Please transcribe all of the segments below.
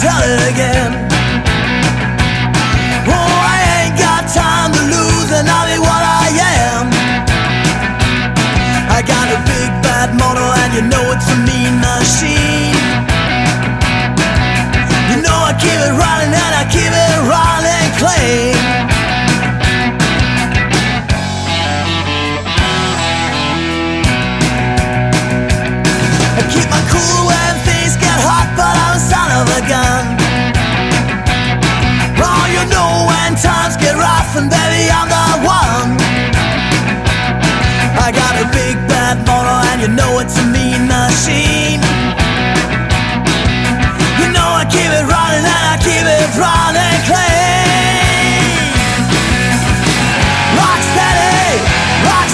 tell it again. Oh, I ain't got time to lose, and I'll be what I am. I got a big bad motor, and you know it's a mean machine. You know I keep it running, and I keep it running clean. I keep my cool when things get hot, but I'm a son of a gun. Oh, you know when times get rough, and baby, I'm the one. I got a big bad motor, and you know it's a mean machine. You know I keep it running, and I keep it running clean. Rock steady, yeah. Rock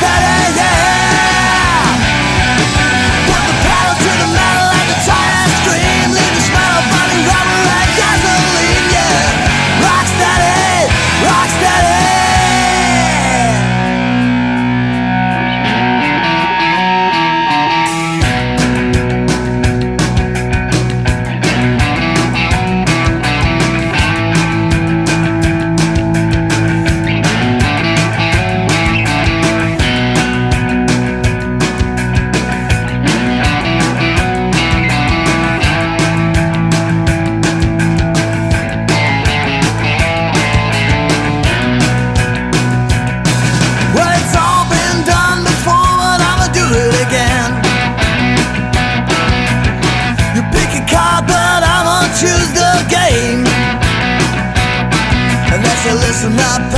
steady, yeah. Put the pedal to the metal and the tires scream. Leave the smell of burning rubber and gasoline, yeah. Rock steady, rock steady. Listen up.